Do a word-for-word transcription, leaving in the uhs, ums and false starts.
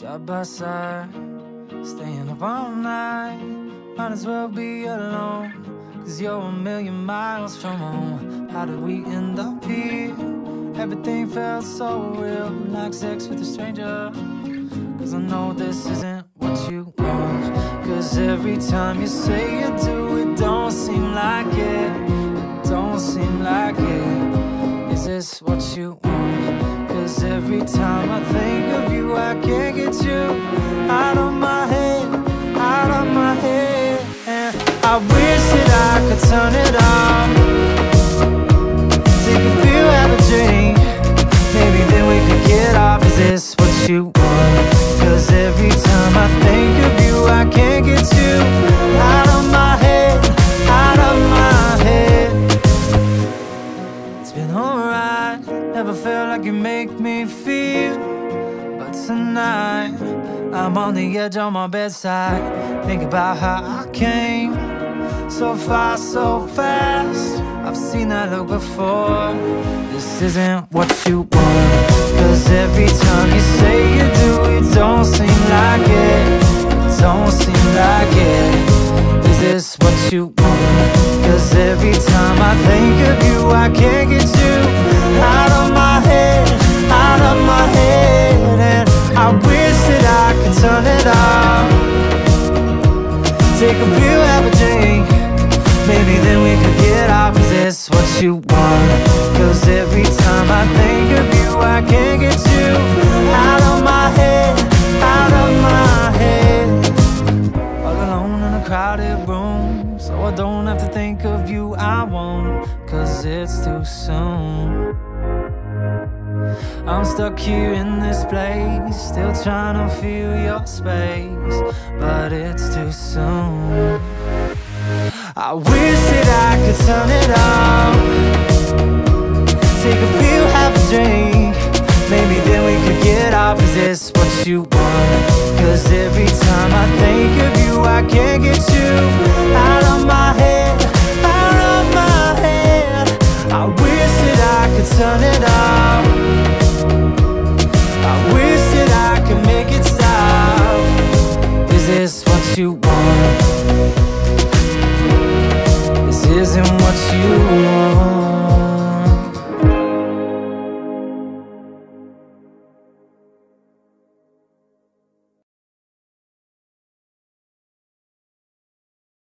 Side by side, staying up all night. Might as well be alone, cause you're a million miles from home. How did we end up here? Everything felt so real, like sex with a stranger. Cause I know this isn't what you want. Cause every time you say you do, it don't seem like it. It don't seem like it. Is this what you want? Cause every time I think of you, I can't get you out of my head, out of my head. And I wish that I could turn it on. Take a few, have a drink, maybe then we could get off. Is this what you want? Cause every time I think of you, I can't get you out of my head, out of my head. It's been alright, never felt like you make me feel. But tonight, I'm on the edge on my bedside. Think about how I came so far, so fast. I've seen that look before. This isn't what you want. Cause every time you say you do, it don't seem like it. It don't seem like it. Is this what you want? Cause every time I think of you, I can't get you out of my head, out of my head. And I wish that I could turn it on. Take a few, have a drink, maybe then we could get off. Is this what you want? Cause every time I think of you, I can't get you out of my head, out of my head. All alone in a crowded room, so I don't have to think of you, I won't. Cause it's too soon. I'm stuck here in this place, still trying to feel your space, but it's too soon. I wish that I could turn it on. Take a few, have a drink, maybe then we could get off. Is this what you want? Cause every time I think of you, I can't get you